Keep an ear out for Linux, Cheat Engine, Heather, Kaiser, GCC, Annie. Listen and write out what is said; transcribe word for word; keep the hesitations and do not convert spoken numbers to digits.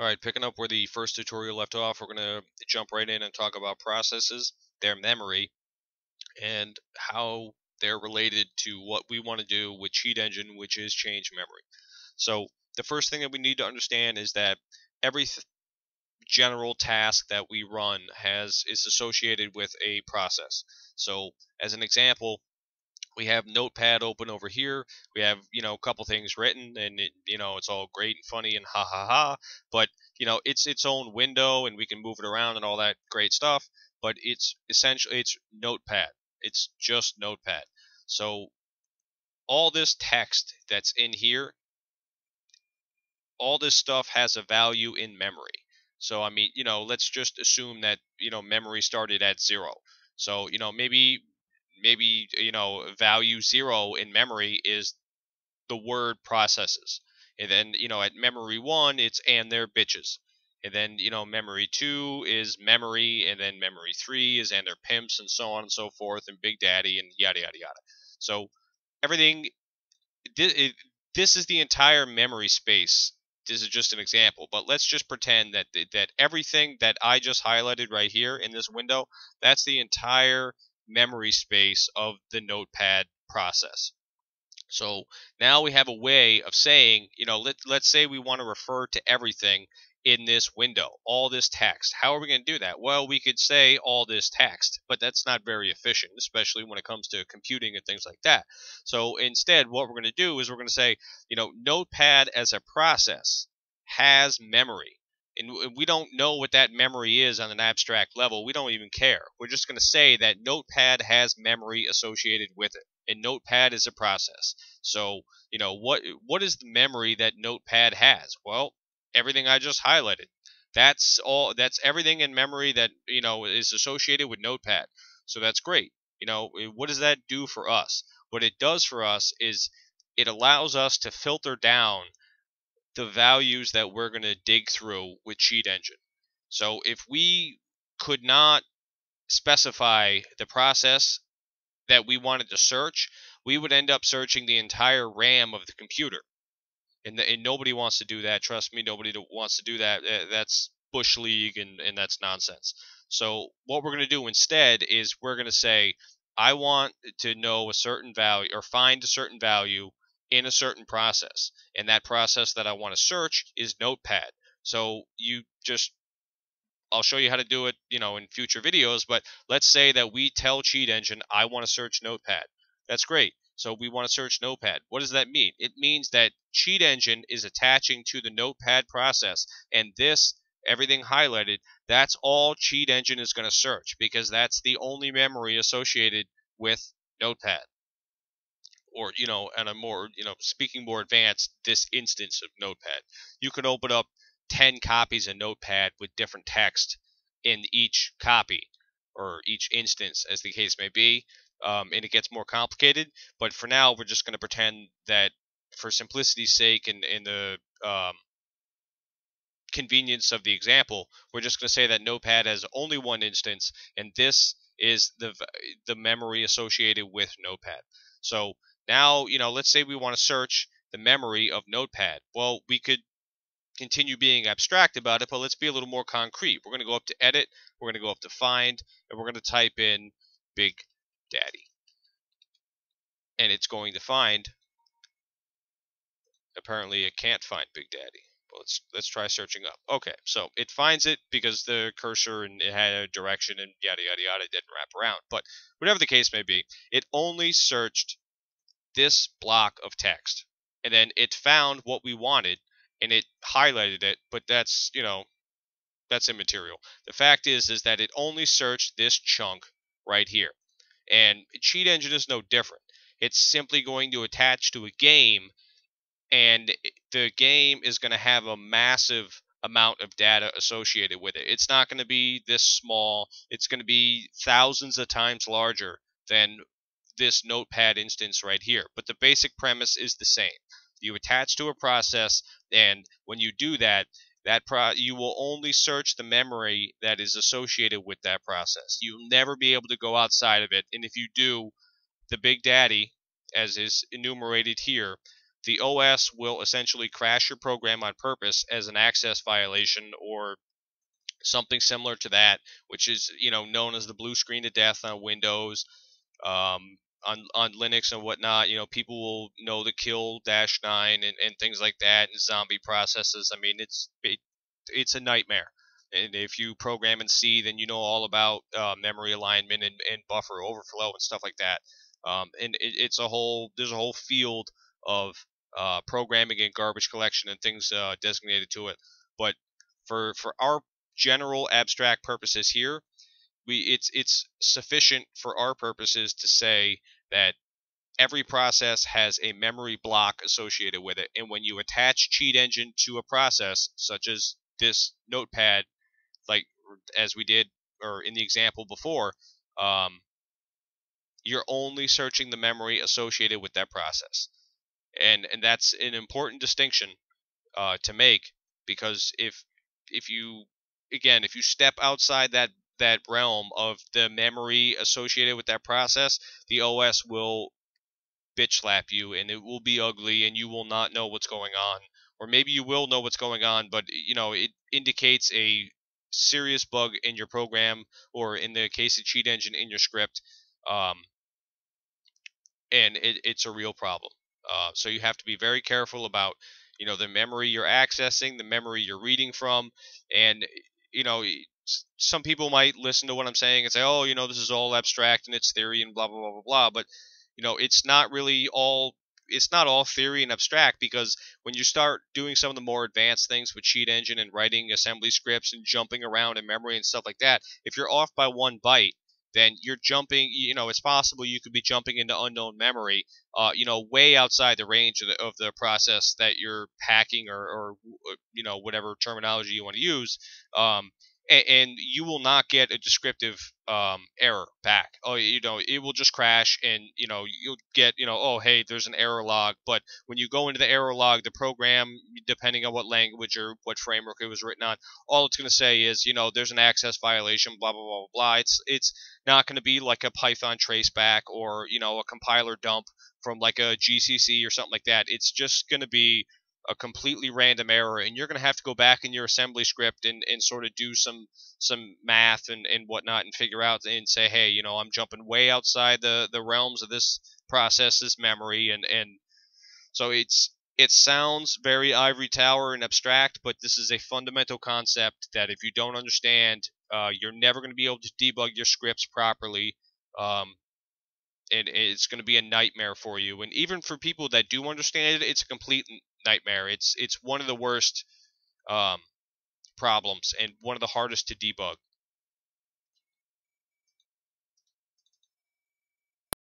Alright, picking up where the first tutorial left off, we're going to jump right in and talk about processes, their memory, and how they're related to what we want to do with Cheat Engine, which is change memory. So the first thing that we need to understand is that every th general task that we run has is associated with a process. So as an example, we have Notepad open over here. We have, you know, a couple things written, and it, you know, it's all great and funny and ha ha ha. But you know, it's its own window, and we can move it around and all that great stuff. But it's essentially it's Notepad. It's just Notepad. So all this text that's in here, all this stuff has a value in memory. So I mean, you know, let's just assume that, you know, memory started at zero. So you know, maybe. Maybe, you know, value zero in memory is the word processes. And then, you know, at memory one, it's and their bitches. And then, you know, memory two is memory. And then memory three is and their pimps, and so on and so forth, and Big Daddy, and yada, yada, yada. So everything, this is the entire memory space. This is just an example, but let's just pretend that, that everything that I just highlighted right here in this window, that's the entire memory space of the Notepad process. So now we have a way of saying, you know, let, let's say we want to refer to everything in this window, all this text. How are we going to do that? Well, we could say all this text, but that's not very efficient, especially when it comes to computing and things like that. So instead, what we're going to do is we're going to say, you know, Notepad as a process has memory. And we don't know what that memory is on an abstract level. We don't even care. We're just going to say that Notepad has memory associated with it. And Notepad is a process. So, you know, what what is the memory that Notepad has? Well, everything I just highlighted. That's all. That's everything in memory that, you know, is associated with Notepad. So that's great. You know, what does that do for us? What it does for us is it allows us to filter down the values that we're going to dig through with Cheat Engine. So if we could not specify the process that we wanted to search, we would end up searching the entire RAM of the computer. And, the, and nobody wants to do that. Trust me, nobody wants to do that. That's Bush League, and, and that's nonsense. So what we're going to do instead is we're going to say, I want to know a certain value, or find a certain value in a certain process, and that process that I want to search is Notepad. So you just, I'll show you how to do it, you know, in future videos, but let's say that we tell Cheat Engine, I want to search Notepad. That's great. So we want to search Notepad. What does that mean? It means that Cheat Engine is attaching to the Notepad process, and this, everything highlighted, that's all Cheat Engine is going to search, because that's the only memory associated with Notepad. Or, you know, and a more, you know, speaking more advanced, this instance of Notepad. You can open up ten copies of Notepad with different text in each copy, or each instance, as the case may be, um, and it gets more complicated. But for now, we're just going to pretend that, for simplicity's sake and in the um, convenience of the example, we're just going to say that Notepad has only one instance, and this is the the memory associated with Notepad. So now, you know, let's say we want to search the memory of Notepad. Well, we could continue being abstract about it, but let's be a little more concrete. We're going to go up to Edit, we're going to go up to Find, and we're going to type in Big Daddy. And it's going to find, apparently it can't find Big Daddy. Well, let's, let's try searching up. Okay, so it finds it because the cursor and it had a direction and yada, yada, yada, it didn't wrap around. But whatever the case may be, it only searched this block of text, and then it found what we wanted and it highlighted it, but that's, you know, that's immaterial. The fact is is that it only searched this chunk right here, and Cheat Engine is no different. It's simply going to attach to a game, and the game is going to have a massive amount of data associated with it. It's not going to be this small. It's going to be thousands of times larger than this Notepad instance right here, but the basic premise is the same. You attach to a process, and when you do that, that pro you will only search the memory that is associated with that process. You'll never be able to go outside of it, and if you do, the Big Daddy, as is enumerated here, the O S will essentially crash your program on purpose as an access violation or something similar to that, which is, you know, known as the blue screen of death on Windows, um, on, on Linux and whatnot. You know, people will know the kill dash nine and, and things like that, and zombie processes. I mean, it's it, it's a nightmare. And if you program in C, then you know all about uh, memory alignment and, and buffer overflow and stuff like that. Um, and it, it's a whole there's a whole field of uh, programming and garbage collection and things uh, designated to it. But for for our general abstract purposes here, we it's it's sufficient for our purposes to say that every process has a memory block associated with it. And when you attach Cheat Engine to a process, such as this notepad, like as we did or in the example before, um, you're only searching the memory associated with that process. And and that's an important distinction uh, to make, because if if you again if you step outside that that realm of the memory associated with that process, the O S will bitch slap you and it will be ugly and you will not know what's going on. Or maybe you will know what's going on, but you know it indicates a serious bug in your program, or in the case of Cheat Engine, in your script, um, and it, it's a real problem. Uh, so you have to be very careful about, you know, the memory you're accessing, the memory you're reading from, and, you know, some people might listen to what I'm saying and say, oh, you know, this is all abstract and it's theory and blah blah blah blah blah. But you know, it's not really all. It's not all theory and abstract, because when you start doing some of the more advanced things with Cheat Engine and writing assembly scripts and jumping around in memory and stuff like that, if you're off by one byte, then you're jumping, you know, it's possible you could be jumping into unknown memory, uh, you know, way outside the range of the, of the process that you're hacking, or, or, you know, whatever terminology you want to use, um, and, and you will not get a descriptive um, error back. Oh, you know, it will just crash, and, you know, you'll get, you know, oh, hey, there's an error log. But when you go into the error log, the program, depending on what language or what framework it was written on, all it's going to say is, you know, there's an access violation, blah, blah, blah, blah. It's, it's not going to be like a Python traceback or, you know, a compiler dump from like a G C C or something like that. It's just going to be a completely random error, and you're going to have to go back in your assembly script and, and sort of do some some math and, and whatnot and figure out and say, hey, you know, I'm jumping way outside the, the realms of this process's memory. And, and so it's it sounds very ivory tower and abstract, but this is a fundamental concept that if you don't understand, uh, you're never going to be able to debug your scripts properly. Um, and it's going to be a nightmare for you. And even for people that do understand it, it's a complete nightmare. It's it's one of the worst um, problems and one of the hardest to debug.